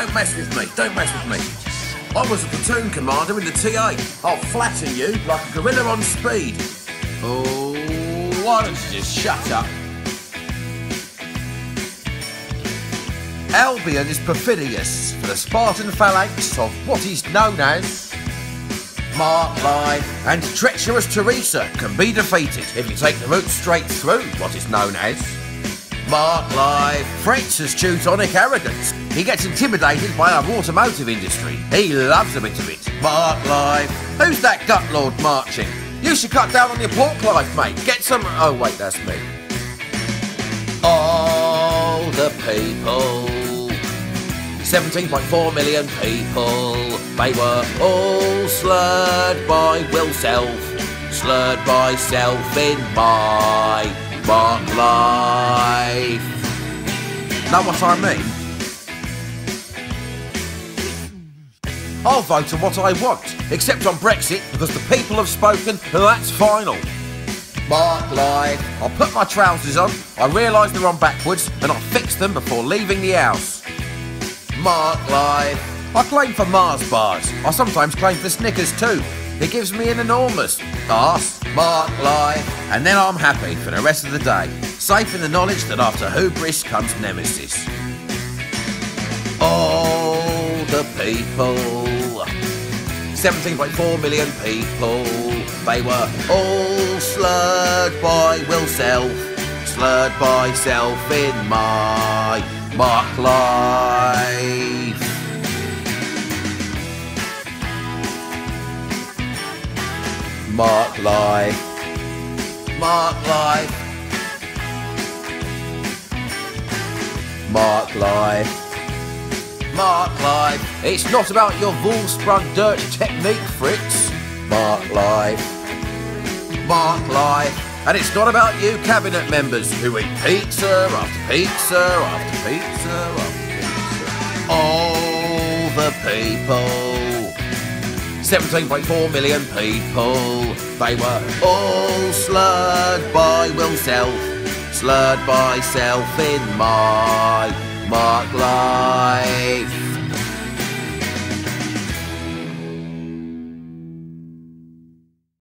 Don't mess with me. Don't mess with me. I was a platoon commander in the TA. I'll flatten you like a gorilla on speed. Oh, why don't you just shut up? Albion is perfidious for the Spartan phalanx of what is known as Marklife, and treacherous Theresa can be defeated if you take the route straight through what is known as Marklife. Fritz has Teutonic arrogance. He gets intimidated by our automotive industry. He loves a bit of it. Marklife. Who's that gut lord marching? You should cut down on your pork life, mate. Get some... Oh, wait, that's me. All the people... 17.4 million people, they were all slurred by Will Self, slurred by self in my Marklife. Know what I mean? I'll vote on what I want, except on Brexit, because the people have spoken, and that's final. Marklife. I'll put my trousers on, I realise they're on backwards, and I'll fix them before leaving the house. Marklife. I claim for Mars bars. I sometimes claim for Snickers too. It gives me an enormous arse. Marklife. And then I'm happy for the rest of the day, safe in the knowledge that after hubris comes nemesis. All the people, 17.4 million people, they were all slurred by Will Self, slurred by self in my Marklife. Marklife. Marklife. Marklife. Marklife. It's not about your Vorsprung durch Technik, Fritz. Marklife. Marklife. And it's not about you cabinet members who eat pizza after pizza after pizza after pizza. All the people, 17.4 million people, they were all slurred by Will Self, slurred by self in my Marklife.